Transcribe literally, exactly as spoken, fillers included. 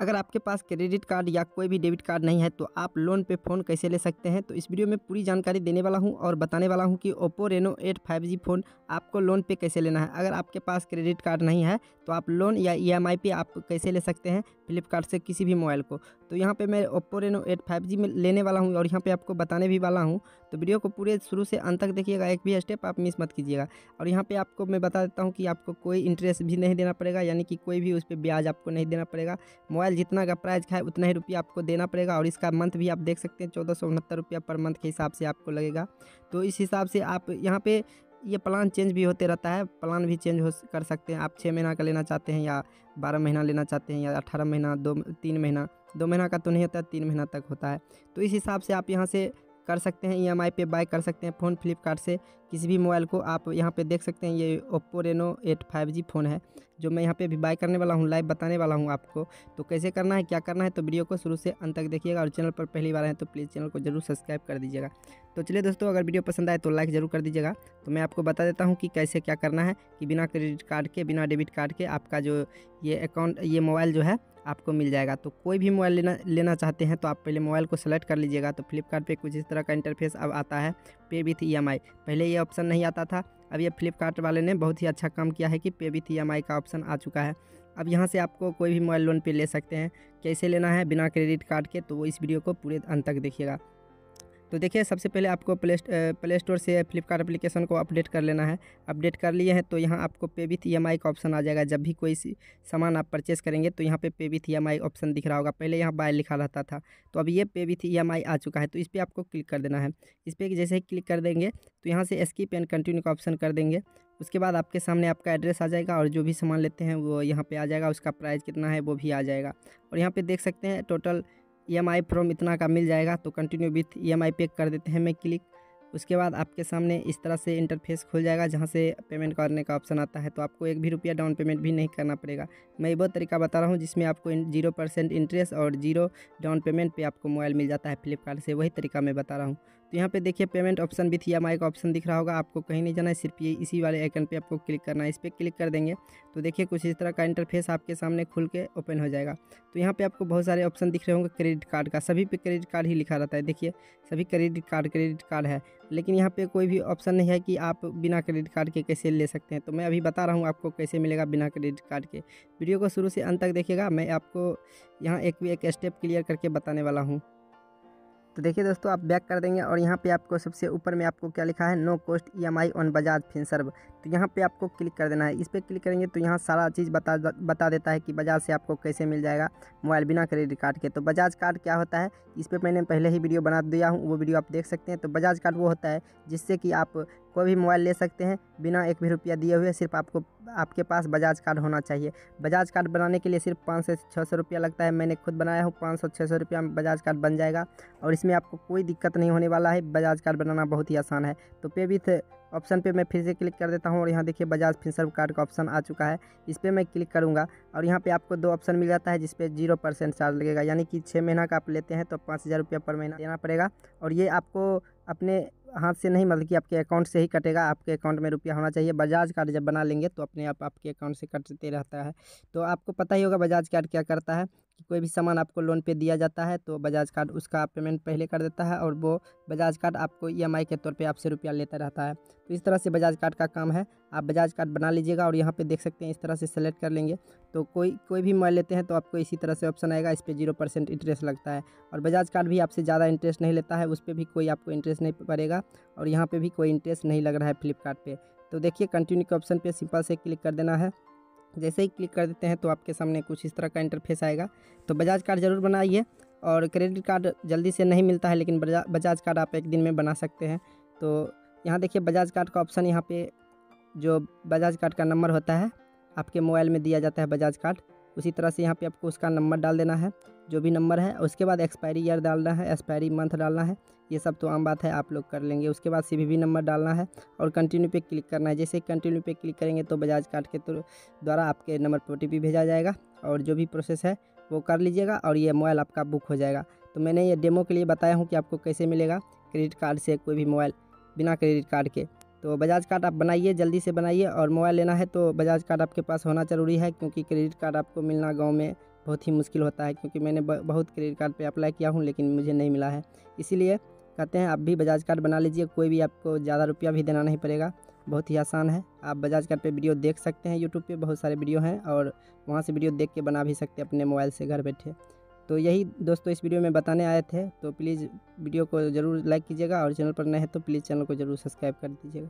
अगर आपके पास credit card या कोई भी डेबिट कार्ड नहीं है तो आप लोन पे फ़ोन कैसे ले सकते हैं। तो इस वीडियो में पूरी जानकारी देने वाला हूं और बताने वाला हूं कि Oppo Reno eight five G phone आपको लोन पे कैसे लेना है। अगर आपके पास क्रेडिट कार्ड नहीं है तो आप लोन या ई एम आई पे आप कैसे ले सकते हैं फ्लिपकार्ट से किसी भी मोबाइल को। तो यहाँ पर मैं Oppo Reno eight five G में लेने वाला हूँ और यहाँ पर आपको बताने भी वाला हूँ। तो वीडियो को पूरे शुरू से अंत तक देखिएगा, एक भी स्टेप आप मिस मत कीजिएगा। और यहाँ पर आपको मैं बता देता हूँ कि आपको कोई इंटरेस्ट भी नहीं देना पड़ेगा, यानी कि कोई भी उस पर ब्याज आपको नहीं देना पड़ेगा। मोबाइल जितना का प्राइस है उतना ही रुपया आपको देना पड़ेगा और इसका मंथ भी आप देख सकते हैं चौदह सौ उनहत्तर रुपया पर मंथ के हिसाब से आपको लगेगा। तो इस हिसाब से आप यहाँ पे ये प्लान चेंज भी होते रहता है, प्लान भी चेंज हो कर सकते हैं। आप छः महीना का लेना चाहते हैं या बारह महीना लेना चाहते हैं या अठारह महीना, दो तीन महीना दो महीना का तो नहीं होता, तीन महीना तक होता है। तो इस हिसाब से आप यहाँ से कर सकते हैं, ई एम आई पे बाय कर सकते हैं फ़ोन फ्लिपकार्ट से किसी भी मोबाइल को। आप यहाँ पे देख सकते हैं ये Oppo Reno eight five G phone है जो मैं यहाँ पे भी बाय करने वाला हूँ, लाइव बताने वाला हूँ आपको। तो कैसे करना है, क्या करना है, तो वीडियो को शुरू से अंत तक देखिएगा। और चैनल पर पहली बार आए तो प्लीज़ चैनल को जरूर सब्सक्राइब कर दीजिएगा। तो चलिए दोस्तों, अगर वीडियो पसंद आए तो लाइक ज़रूर कर दीजिएगा। तो मैं आपको बता देता हूँ कि कैसे क्या करना है कि बिना क्रेडिट कार्ड के, बिना डेबिट कार्ड के आपका जो ये अकाउंट, ये मोबाइल जो है आपको मिल जाएगा। तो कोई भी मोबाइल लेना लेना चाहते हैं तो आप पहले मोबाइल को सेलेक्ट कर लीजिएगा। तो फ्लिपकार्ट पे कुछ इस तरह का इंटरफेस अब आता है, पे विथ ई एम आई। पहले ये ऑप्शन नहीं आता था, अब ये फ्लिपकार्ट वाले ने बहुत ही अच्छा काम किया है कि pay with E M I का ऑप्शन आ चुका है। अब यहाँ से आपको कोई भी मोबाइल लोन पे ले सकते हैं। कैसे लेना है बिना क्रेडिट कार्ड के, तो वो इस वीडियो को पूरे अंत तक देखिएगा। तो देखिए, सबसे पहले आपको प्ले प्ले स्टोर से फ्लिपकार्ट एप्लीकेशन को अपडेट कर लेना है। अपडेट कर लिए हैं तो यहाँ आपको pay with E M I का ऑप्शन आ जाएगा। जब भी कोई सामान आप परचेस करेंगे तो यहाँ पे pay with E M I option दिख रहा होगा। पहले यहाँ बाय लिखा रहता था, तो अब ये पे विथ ई एम आई आ चुका है। तो इस पर आपको क्लिक कर देना है। इस पर जैसे ही क्लिक कर देंगे तो यहाँ से स्किप एंड कंटिन्यू का ऑप्शन कर देंगे। उसके बाद आपके सामने आपका एड्रेस आ जाएगा और जो भी सामान लेते हैं वो यहाँ पर आ जाएगा, उसका प्राइस कितना है वो भी आ जाएगा। और यहाँ पर देख सकते हैं total E M I from इतना का मिल जाएगा। तो continue with E M I पे कर देते हैं मैं क्लिक। उसके बाद आपके सामने इस तरह से इंटरफेस खुल जाएगा जहाँ से पेमेंट करने का ऑप्शन आता है। तो आपको एक भी रुपया डाउन पेमेंट भी नहीं करना पड़ेगा। मैं वो तरीका बता रहा हूँ जिसमें आपको जीरो परसेंट इंटरेस्ट और जीरो डाउन पेमेंट पे आपको मोबाइल मिल जाता है फ्लिपकार्ट से, वही तरीका मैं बता रहा हूँ। तो यहाँ पे देखिए payment option with E M I का ऑप्शन दिख रहा होगा। आपको कहीं नहीं जाना है, सिर्फ ये इसी वाले आइकन पे आपको क्लिक करना है। इस पर क्लिक कर देंगे तो देखिए कुछ इस तरह का इंटरफेस आपके सामने खुल के ओपन हो जाएगा। तो यहाँ पे आपको बहुत सारे ऑप्शन दिख रहे होंगे क्रेडिट कार्ड का, सभी पे क्रेडिट कार्ड ही लिखा रहता है। देखिए सभी क्रेडिट कार्ड क्रेडिट कार्ड है, लेकिन यहाँ पे कोई भी ऑप्शन नहीं है कि आप बिना क्रेडिट कार्ड के कैसे ले सकते हैं। तो मैं अभी बता रहा हूँ आपको कैसे मिलेगा बिना क्रेडिट कार्ड के। वीडियो को शुरू से अंत तक देखिएगा, मैं आपको यहाँ एक भी एक स्टेप क्लियर करके बताने वाला हूँ। तो देखिए दोस्तों, आप बैक कर देंगे और यहाँ पे आपको सबसे ऊपर में आपको क्या लिखा है, no cost E M I on Bajaj Finserv. तो यहाँ पे आपको क्लिक कर देना है। इस पर क्लिक करेंगे तो यहाँ सारा चीज़ बता बता देता है कि बजाज से आपको कैसे मिल जाएगा मोबाइल बिना क्रेडिट कार्ड के। तो बजाज कार्ड क्या होता है, इस पर मैंने पहले ही वीडियो बना दिया हूँ, वो वीडियो आप देख सकते हैं। तो बजाज कार्ड वो होता है जिससे कि आप कोई भी मोबाइल ले सकते हैं बिना एक भी रुपया दिए हुए। सिर्फ आपको आपके पास बजाज कार्ड होना चाहिए। बजाज कार्ड बनाने के लिए सिर्फ पाँच से छः सौ रुपया लगता है। मैंने खुद बनाया हूँ, पाँच सौ छः सौ रुपया में बजाज कार्ड बन जाएगा और इसमें आपको कोई दिक्कत नहीं होने वाला है। बजाज कार्ड बनाना बहुत ही आसान है। तो पे विथ ऑप्शन पे मैं फिर से क्लिक कर देता हूँ और यहाँ देखिए बजाज फिनसर्व कार्ड का ऑप्शन आ चुका है। इस पर मैं क्लिक करूँगा और यहाँ पे आपको दो ऑप्शन मिल जाता है जिस पे जीरो परसेंट चार्ज लगेगा, यानी कि छः महीना का आप लेते हैं तो पाँच हज़ार रुपया पर महीना देना पड़ेगा। और ये आपको अपने हाथ से नहीं, मतलब कि आपके अकाउंट से ही कटेगा। आपके अकाउंट में रुपया होना चाहिए। बजाज कार्ड जब बना लेंगे तो अपने आप आपके अकाउंट से कटते रहता है। तो आपको पता ही होगा बजाज कार्ड क्या करता है कि कोई भी सामान आपको लोन पे दिया जाता है तो बजाज कार्ड उसका पेमेंट पहले कर देता है और वो बजाज कार्ड आपको ई एम आई के तौर पे आपसे रुपया लेता रहता है। तो इस तरह से बजाज कार्ड का काम है। आप बजाज कार्ड बना लीजिएगा और यहाँ पे देख सकते हैं इस तरह से सेलेक्ट कर लेंगे तो कोई कोई भी मोबाइल लेते हैं तो आपको इसी तरह से ऑप्शन आएगा। इस पर जीरो परसेंट इंटरेस्ट लगता है और बजाज कार्ड भी आपसे ज़्यादा इंटरेस्ट नहीं लेता है, उस पर भी कोई आपको इंटरेस्ट नहीं पड़ेगा और यहाँ पर भी कोई इंटरेस्ट नहीं लग रहा है फ्लिपकार्ट पे। तो देखिए कंटिन्यू के ऑप्शन पर सिंपल से क्लिक कर देना है। जैसे ही क्लिक कर देते हैं तो आपके सामने कुछ इस तरह का इंटरफेस आएगा। तो बजाज कार्ड ज़रूर बनाइए। और क्रेडिट कार्ड जल्दी से नहीं मिलता है, लेकिन बजा बजाज कार्ड आप एक दिन में बना सकते हैं। तो यहाँ देखिए बजाज कार्ड का ऑप्शन, यहाँ पे जो बजाज कार्ड का नंबर होता है आपके मोबाइल में दिया जाता है बजाज कार्ड, उसी तरह से यहाँ पे आपको उसका नंबर डाल देना है, जो भी नंबर है। उसके बाद एक्सपायरी ईयर डालना है, एक्सपायरी मंथ डालना है, ये सब तो आम बात है, आप लोग कर लेंगे। उसके बाद सी वी वी नंबर डालना है और कंटिन्यू पे क्लिक करना है। जैसे कंटिन्यू पे क्लिक करेंगे तो बजाज कार्ड के द्वारा आपके नंबर पर ओ टी पी भेजा जाएगा और जो भी प्रोसेस है वो कर लीजिएगा और ये मोबाइल आपका बुक हो जाएगा। तो मैंने ये डेमो के लिए बताया हूँ कि आपको कैसे मिलेगा क्रेडिट कार्ड से कोई भी मोबाइल बिना क्रेडिट कार्ड के। तो बजाज कार्ड आप बनाइए, जल्दी से बनाइए। और मोबाइल लेना है तो बजाज कार्ड आपके पास होना ज़रूरी है, क्योंकि क्रेडिट कार्ड आपको मिलना गांव में बहुत ही मुश्किल होता है, क्योंकि मैंने बहुत क्रेडिट कार्ड पे अप्लाई किया हूँ लेकिन मुझे नहीं मिला है। इसीलिए कहते हैं आप भी बजाज कार्ड बना लीजिए, कोई भी आपको ज़्यादा रुपया भी देना नहीं पड़ेगा, बहुत ही आसान है। आप बजाज कार्ड पे वीडियो देख सकते हैं, यूट्यूब पे बहुत सारे वीडियो हैं और वहाँ से वीडियो देख के बना भी सकते हैं अपने मोबाइल से घर बैठे। तो यही दोस्तों इस वीडियो में बताने आए थे, तो प्लीज़ वीडियो को ज़रूर लाइक कीजिएगा और चैनल पर नए हैं तो प्लीज़ चैनल को ज़रूर सब्सक्राइब कर दीजिएगा।